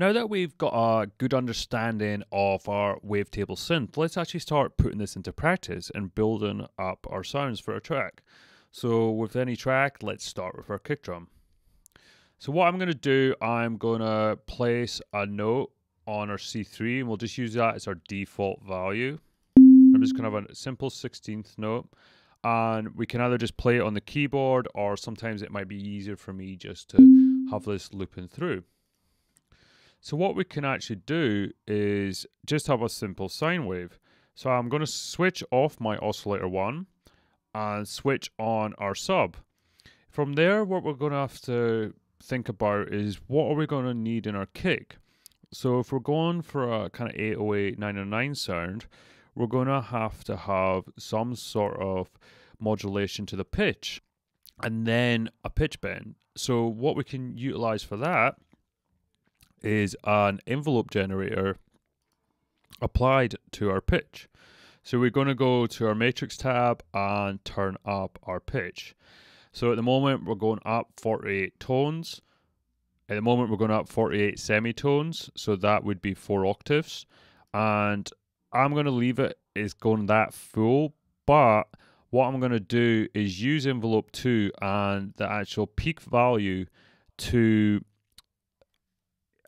Now that we've got a good understanding of our wavetable synth, let's actually start putting this into practice and building up our sounds for our track. So with any track, let's start with our kick drum. So what I'm going to do, I'm going to place a note on our C3, and we'll just use that as our default value. I'm just going to have a simple 16th note, and we can either just play it on the keyboard, or sometimes it might be easier for me just to have this looping through. So what we can actually do is just have a simple sine wave. So I'm going to switch off my oscillator one and switch on our sub. From there, what we're going to have to think about is what are we going to need in our kick. So if we're going for a kind of 808, 909 sound, we're going to have some sort of modulation to the pitch and then a pitch bend. So what we can utilize for that is an envelope generator applied to our pitch. So we're going to go to our matrix tab and turn up our pitch. So at the moment we're going up 48 tones. At the moment we're going up 48 semitones, so that would be 4 octaves. And I'm going to leave it as going that full, but what I'm going to do is use envelope 2 and the actual peak value to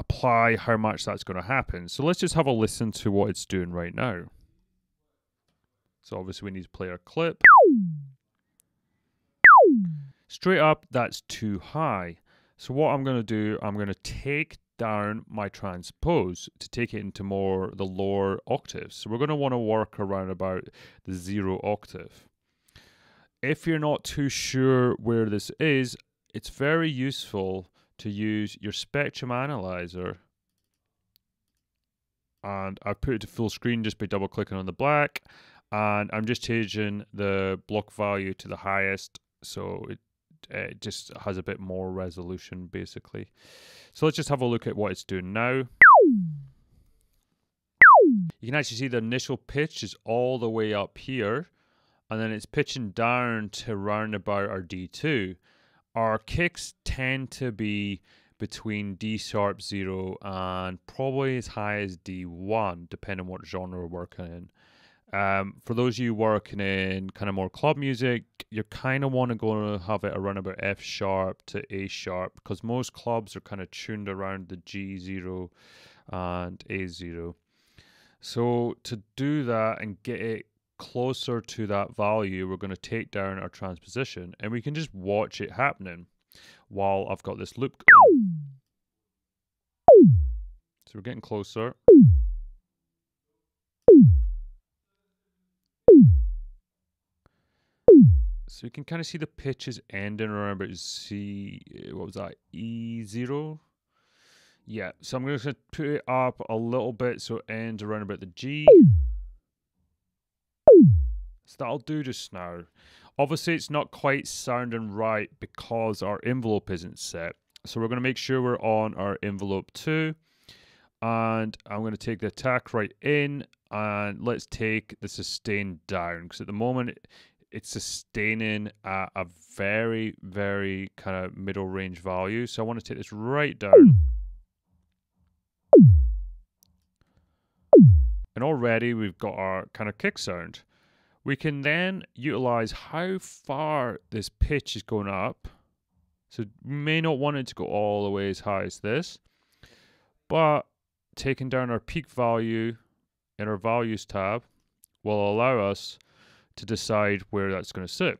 apply how much that's going to happen. So let's just have a listen to what it's doing right now. So obviously we need to play our clip. Straight up, that's too high. So what I'm going to do, I'm going to take down my transpose to take it into more the lower octaves. So we're going to want to work around about the 0 octave. If you're not too sure where this is, it's very useful to use your Spectrum Analyzer, and I've put it to full screen just by double clicking on the black, and I'm just changing the block value to the highest, so it just has a bit more resolution basically. So let's just have a look at what it's doing now. You can actually see the initial pitch is all the way up here, and then it's pitching down to round about our D2. Our kicks tend to be between D sharp 0 and probably as high as D1, depending on what genre we're working in. For those of you working in kind of more club music, you kind of want to go have it around about F sharp to A sharp, because most clubs are kind of tuned around the G0 and A0. So to do that and get it closer to that value, we're going to take down our transposition, and we can just watch it happening while I've got this loop going. So we're getting closer. So you can kind of see the pitch is ending around about C, what was that, E0? Yeah, so I'm going to put it up a little bit so it ends around about the G. So that'll do just now. Obviously it's not quite sounding right because our envelope isn't set. So we're going to make sure we're on our envelope 2. And I'm going to take the attack right in, and let's take the sustain down, because at the moment it's sustaining at a very, very kind of middle range value. So I want to take this right down. And already we've got our kind of kick sound. We can then utilize how far this pitch is going up. So you may not want it to go all the way as high as this, but taking down our peak value in our values tab will allow us to decide where that's going to sit.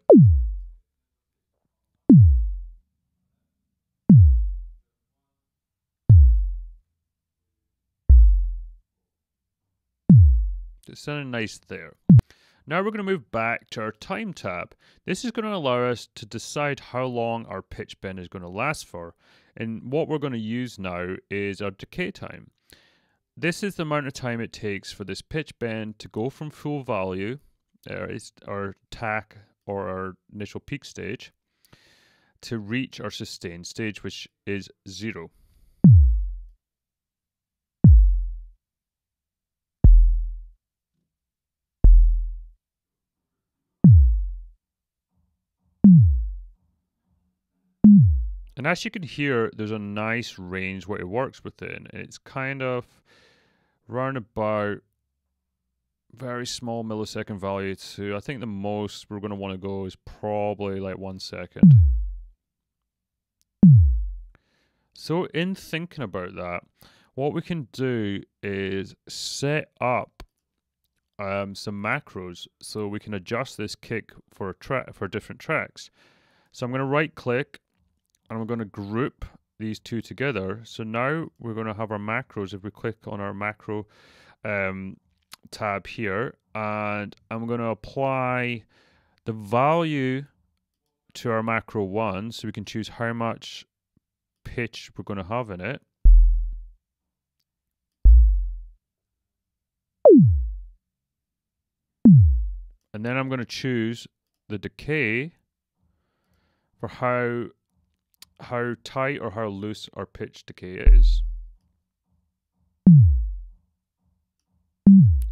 It's sounding nice there. Now we're going to move back to our time tab. This is going to allow us to decide how long our pitch bend is going to last for. And what we're going to use now is our decay time. This is the amount of time it takes for this pitch bend to go from full value, our attack or our initial peak stage, to reach our sustain stage, which is 0. And as you can hear, there's a nice range where it works within. It's kind of round about very small millisecond value to, I think the most we're going to want to go is probably like 1 second. So in thinking about that, what we can do is set up some macros so we can adjust this kick for a track, for different tracks. So I'm going to right click and I'm going to group these two together. So now we're going to have our macros. If we click on our macro tab here, and I'm going to apply the value to our macro one, so we can choose how much pitch we're going to have in it. And then I'm going to choose the decay for how tight or how loose our pitch decay is.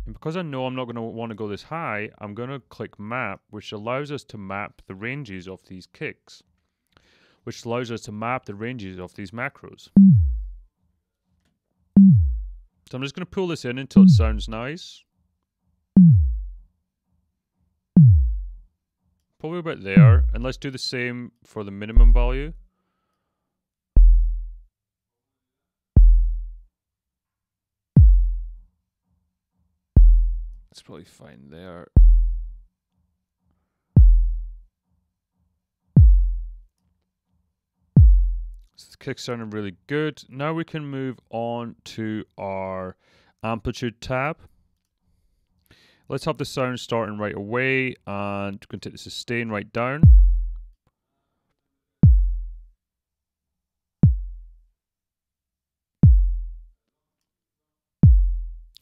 And because I know I'm not going to want to go this high, I'm going to click map, which allows us to map the ranges of these kicks, which allows us to map the ranges of these macros. So I'm just going to pull this in until it sounds nice. Probably about there, and let's do the same for the minimum value. It's probably fine there. So the kick's sounding really good. Now we can move on to our amplitude tab. Let's have the sound starting right away, and we're going to take the sustain right down.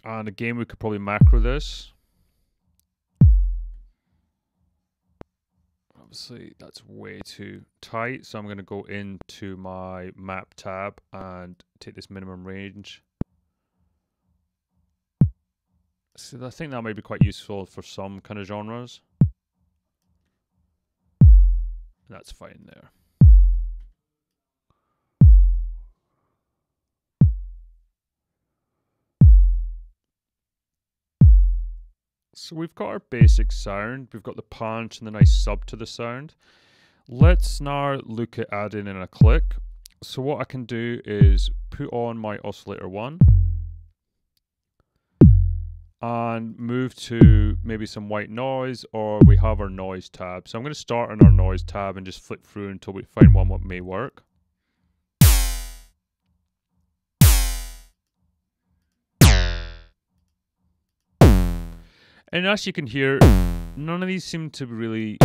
And again, we could probably macro this. Obviously, that's way too tight, so I'm going to go into my map tab and take this minimum range. So I think that might be quite useful for some kind of genres. That's fine there. So we've got our basic sound. We've got the punch and the nice sub to the sound. Let's now look at adding in a click. So what I can do is put on my oscillator one and move to maybe some white noise, or we have our noise tab. So I'm going to start on our noise tab and just flip through until we find one that may work. And as you can hear, none of these seem to really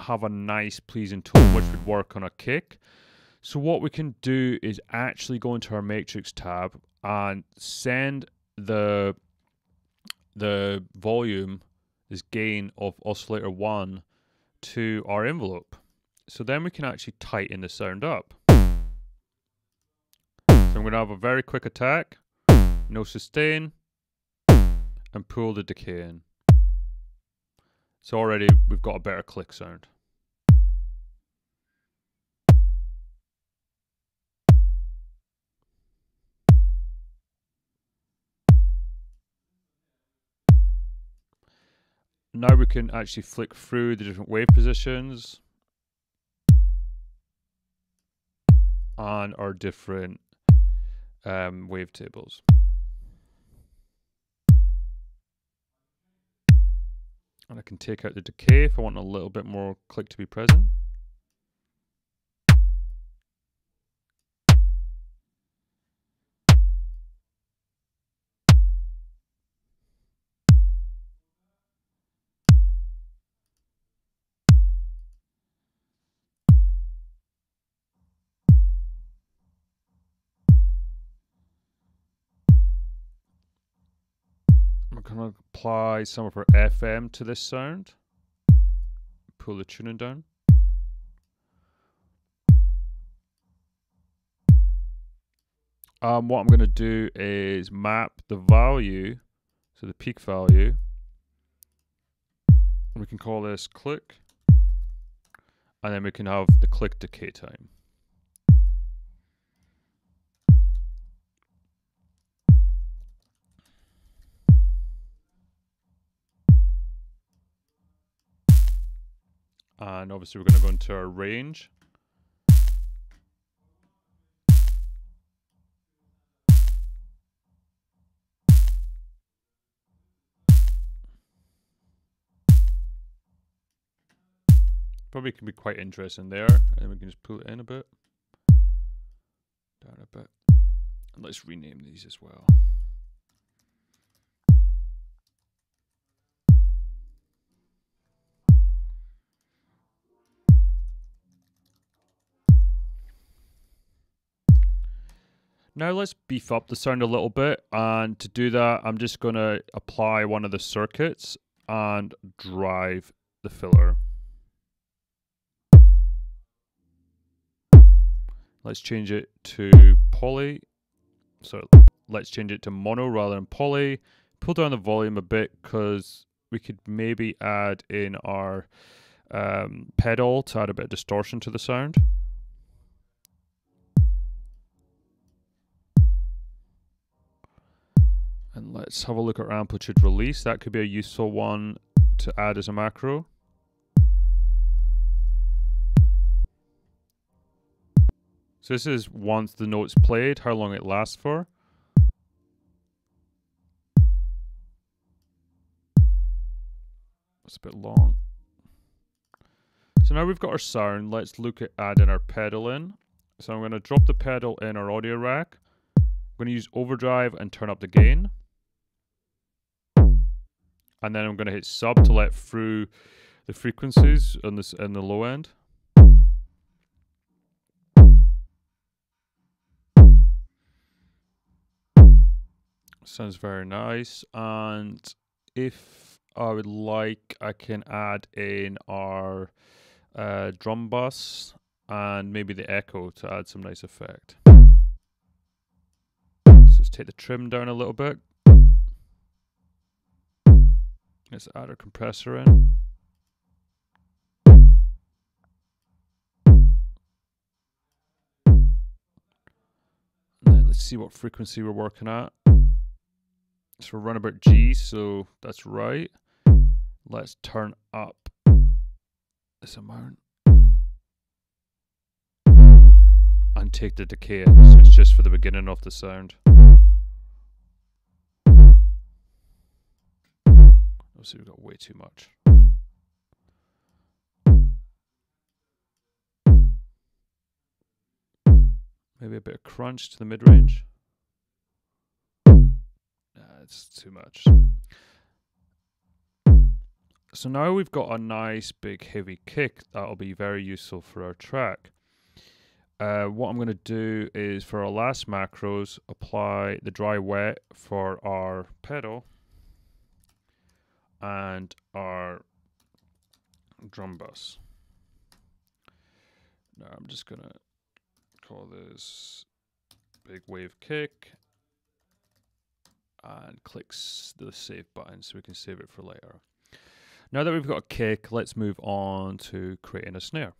have a nice pleasing tone which would work on a kick. So what we can do is actually go into our matrix tab and send the volume, this gain of oscillator one, to our envelope. So then we can actually tighten the sound up. So I'm going to have a very quick attack, no sustain, and pull the decay in. So already we've got a better click sound. Now we can actually flick through the different wave positions and our different wavetables. And I can take out the decay if I want a little bit more click to be present. I'm going to apply some of our FM to this sound, pull the tuning down. What I'm going to do is map the value, so the peak value, and we can call this click, and then we can have the click decay time. and obviously we're going to go into our range. Probably can be quite interesting there, and we can just pull it in a bit, down a bit, and let's rename these as well. Now let's beef up the sound a little bit, and to do that I'm just going to apply one of the circuits and drive the filler. Let's change it to poly, so let's change it to mono rather than poly. Pull down the volume a bit because we could maybe add in our pedal to add a bit of distortion to the sound. And let's have a look at amplitude release. That could be a useful one to add as a macro. So this is once the note's played, how long it lasts for. It's a bit long. So now we've got our sound. Let's look at adding our pedal in. So I'm going to drop the pedal in our audio rack. I'm going to use overdrive and turn up the gain. And then I'm going to hit sub to let through the frequencies on this in the low end. Sounds very nice. And if I would like, I can add in our drum bus and maybe the echo to add some nice effect. So let's take the trim down a little bit. Let's add our compressor in. And then let's see what frequency we're working at. So we're around about G, so that's right. Let's turn up this amount. And take the decay, so it's just for the beginning of the sound. Obviously, we've got way too much. Maybe a bit of crunch to the mid range. Nah, it's too much. So now we've got a nice big heavy kick that'll be very useful for our track. What I'm going to do is for our last macros, apply the dry wet for our pedal. And our drum bus. Now I'm just going to call this big wave kick and click the save button so we can save it for later. Now that we've got a kick, let's move on to creating a snare.